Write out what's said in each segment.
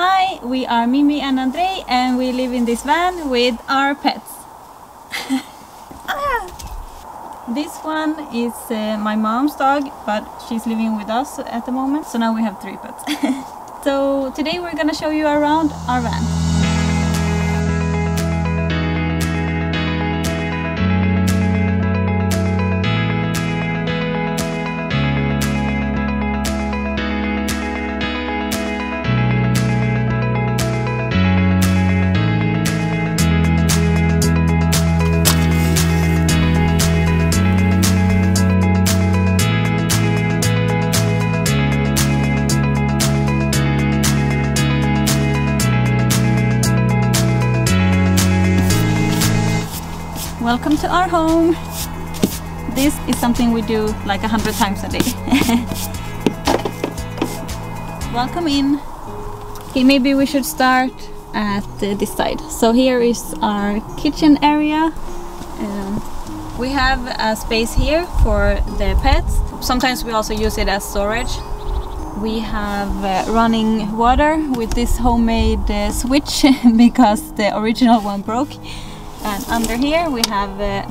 Hi, we are Mimi and Andrej, and we live in this van with our pets. This one is my mom's dog, but she's living with us at the moment, so now we have 3 pets. So today we're gonna show you around our van. Welcome to our home! This is something we do like 100 times a day. Welcome in! Okay, maybe we should start at this side. So here is our kitchen area. We have a space here for the pets. Sometimes we also use it as storage. We have running water with this homemade switch because the original one broke. And under here we have a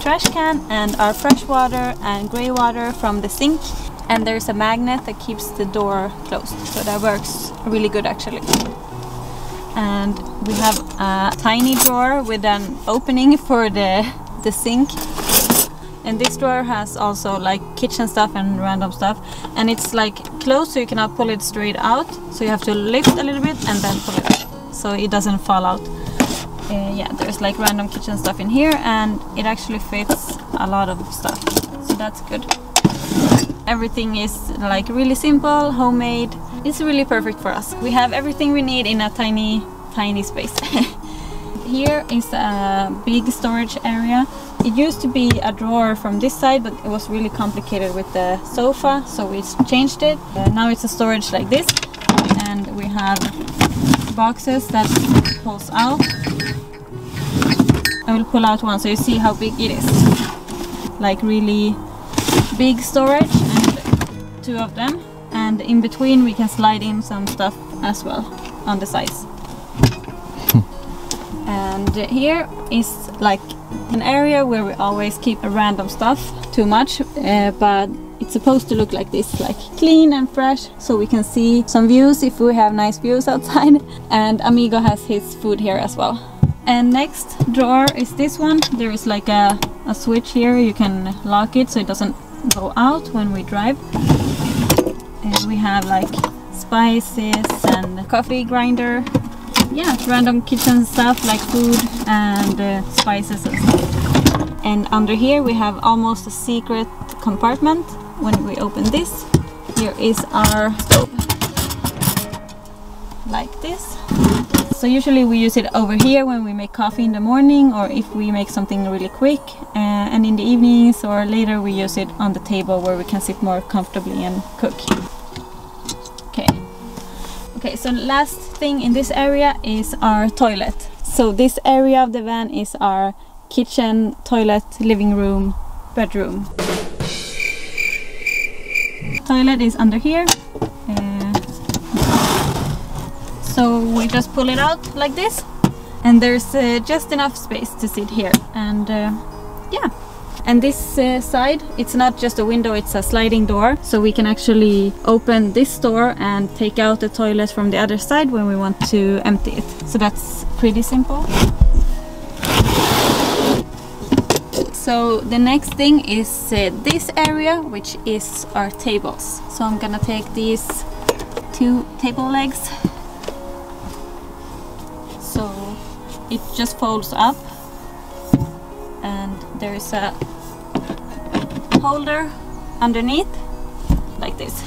trash can and our fresh water and grey water from the sink. And there's a magnet that keeps the door closed, so that works really good actually. And we have a tiny drawer with an opening for the sink. And this drawer has also like kitchen stuff and random stuff. And it's like closed, so you cannot pull it straight out. So you have to lift a little bit and then pull it out, so it doesn't fall out. Yeah, there's like random kitchen stuff in here, and it actually fits a lot of stuff, so that's good. Everything is like really simple, homemade. It's really perfect for us. We have everything we need in a tiny space. Here is a big storage area. It used to be a drawer from this side, but it was really complicated with the sofa, so we changed it. Now it's a storage like this, and we have boxes that pulls out. I will pull out one so you see how big it is. Like really big storage, and 2 of them. And in between we can slide in some stuff as well on the sides. And here is like an area where we always keep a random stuff, too much, but it's supposed to look like this, like clean and fresh, so we can see some views if we have nice views outside. And Amigo has his food here as well. And next drawer is this one. There is like a switch here, you can lock it so it doesn't go out when we drive. And we have like spices and a coffee grinder. Yeah, random kitchen stuff like food and spices and stuff. And under here we have almost a secret compartment. When we open this, here is our stove, like this. So usually we use it over here when we make coffee in the morning, or if we make something really quick, and in the evenings or later we use it on the table where we can sit more comfortably and cook. Okay, so last thing in this area is our toilet. So this area of the van is our kitchen, toilet, living room, bedroom. Toilet is under here, so we just pull it out like this, and there's just enough space to sit here. And yeah, and this side, it's not just a window, it's a sliding door, so we can actually open this door and take out the toilet from the other side when we want to empty it, so that's pretty simple. So the next thing is this area, which is our tables. So I'm gonna take these 2 table legs. So it just folds up, and there is a holder underneath, like this.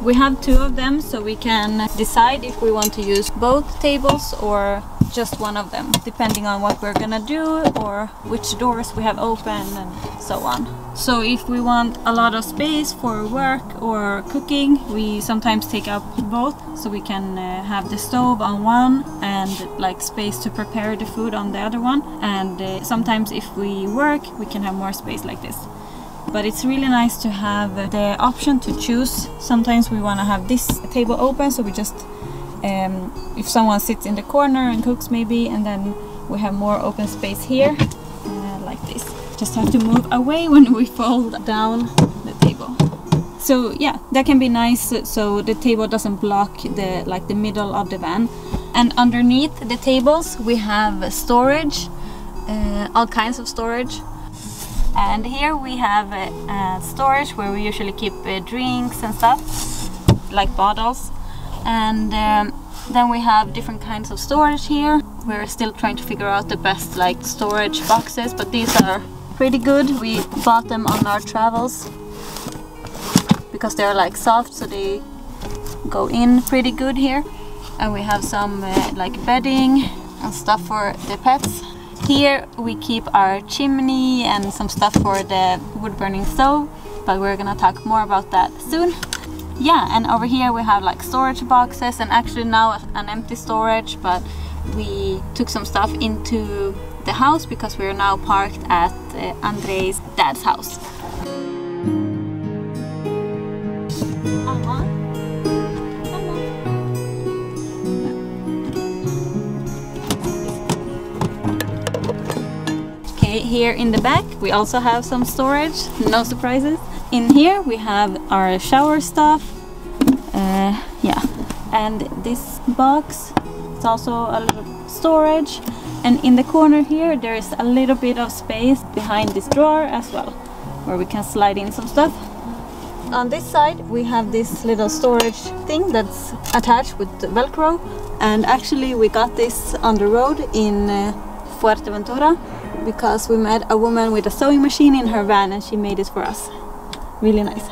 We have 2 of them, so we can decide if we want to use both tables or just one of them, depending on what we're gonna do or which doors we have open and so on. So if we want a lot of space for work or cooking, we sometimes take up both, so we can have the stove on one and like space to prepare the food on the other one. And sometimes if we work, we can have more space like this. But it's really nice to have the option to choose. Sometimes we want to have this table open, so we just if someone sits in the corner and cooks maybe, and then we have more open space here, like this. Just have to move away when we fold down the table. So yeah, that can be nice, so the table doesn't block the middle of the van. And underneath the tables we have storage, all kinds of storage. And here we have storage where we usually keep drinks and stuff, like bottles. And then we have different kinds of storage here. We're still trying to figure out the best storage boxes, but these are pretty good. We bought them on our travels because they're soft, so they go in pretty good here. And we have some bedding and stuff for the pets. Here we keep our chimney and some stuff for the wood-burning stove, but we're gonna talk more about that soon. Yeah, and over here we have storage boxes, and actually now an empty storage, but we took some stuff into the house because we are now parked at Andrej's dad's house. Here in the back we also have some storage, no surprises. In here we have our shower stuff, and this box, it's also a little storage. And in the corner here there is a little bit of space behind this drawer as well, where we can slide in some stuff. On this side we have this little storage thing that's attached with Velcro, and actually we got this on the road in Fuerteventura, because we met a woman with a sewing machine in her van and she made it for us. Really nice.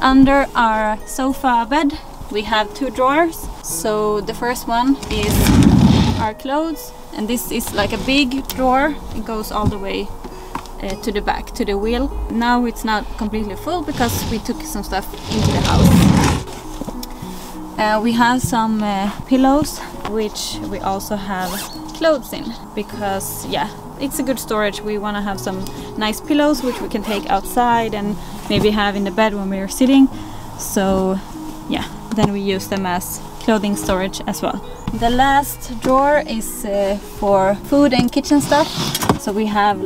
Under our sofa bed we have two drawers. So the first one is our clothes, and this is a big drawer. It goes all the way to the back, to the wheel. Now it's not completely full because we took some stuff into the house. We have some pillows, which we also have clothes in, because it's a good storage. We want to have some nice pillows which we can take outside and maybe have in the bed when we're sitting. So then we use them as clothing storage as well. The last drawer is for food and kitchen stuff. So we have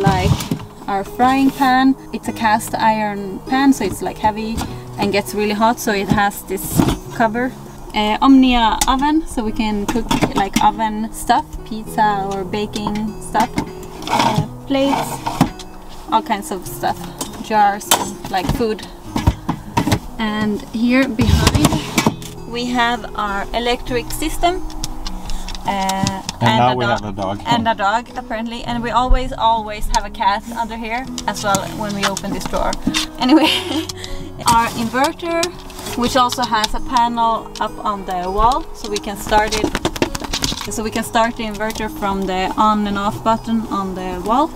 our frying pan. It's a cast iron pan, so it's heavy and gets really hot, so it has this cover. Omnia oven, so we can cook oven stuff, pizza or baking stuff. Plates, all kinds of stuff, jars, food. And here behind we have our electric system, and now we have a dog. And a dog, apparently. And we always have a cat under here as well when we open this drawer. Anyway, our inverter, which also has a panel up on the wall, so we can start it. So we can start the inverter from the on and off button on the wall.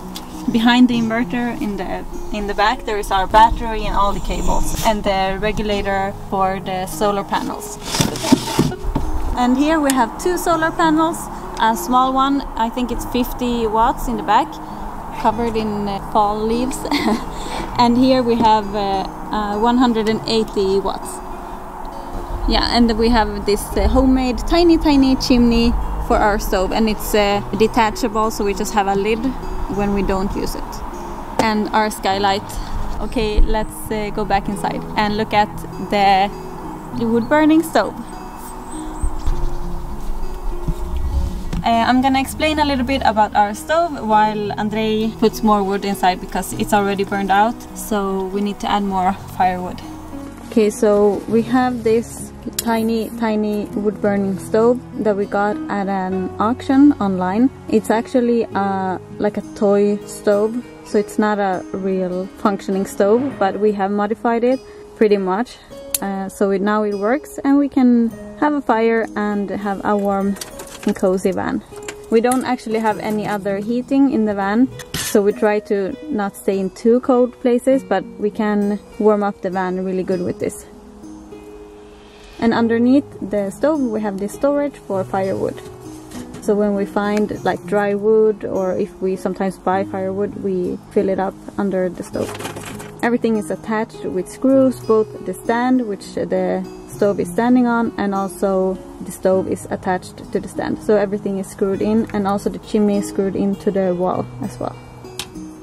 Behind the inverter in the back there is our battery and all the cables and the regulator for the solar panels. And here we have two solar panels, a small one, I think it's 50 watts in the back, covered in fall leaves. And here we have 180 watts. Yeah, and we have this homemade tiny chimney for our stove, and it's detachable, so we just have a lid when we don't use it. And our skylight. Okay, let's go back inside and look at the wood-burning stove. I'm gonna explain a little bit about our stove while Andrej puts more wood inside, because it's already burned out, so we need to add more firewood. Okay, so we have this tiny wood-burning stove that we got at an auction online. It's actually a toy stove, so it's not a real functioning stove, but we have modified it pretty much. So now it works, and we can have a fire and have a warm and cozy van. We don't actually have any other heating in the van, so we try to not stay in too cold places, but we can warm up the van really good with this. And underneath the stove we have this storage for firewood. So when we find dry wood, or if we sometimes buy firewood, we fill it up under the stove. Everything is attached with screws, both the stand, which the stove is standing on, and also the stove is attached to the stand, so everything is screwed in, and also the chimney is screwed into the wall as well.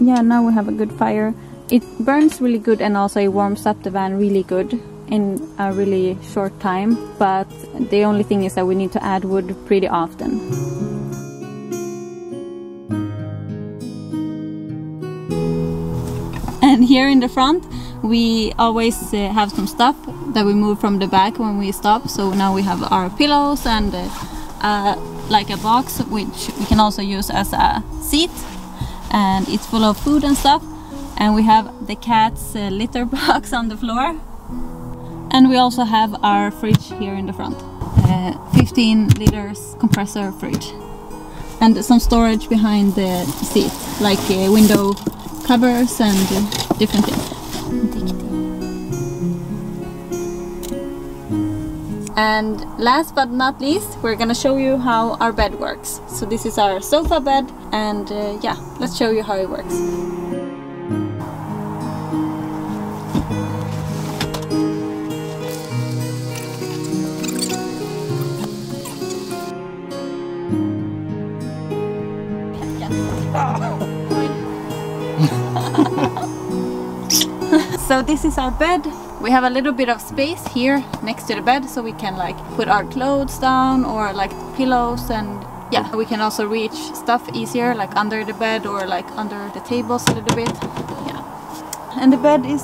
Yeah, now we have a good fire. It burns really good, and also it warms up the van really good in a really short time, but the only thing is that we need to add wood pretty often. And here in the front we always have some stuff that we move from the back when we stop, so now we have our pillows and like a box which we can also use as a seat, and it's full of food and stuff, and we have the cat's litter box on the floor, and we also have our fridge here in the front, 15 liters compressor fridge, and some storage behind the seat, like a window covers and different things. And last but not least, we're gonna show you how our bed works. So this is our sofa bed, and yeah, let's show you how it works. So this is our bed. We have a little bit of space here next to the bed, so we can like put our clothes down or like pillows, and yeah, we can also reach stuff easier, like under the bed or like under the tables a little bit. Yeah, and the bed is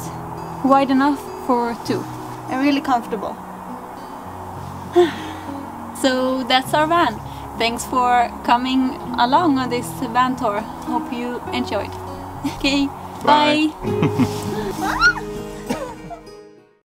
wide enough for two and really comfortable. So that's our van. Thanks for coming along on this van tour. Hope you enjoyed. Okay, bye.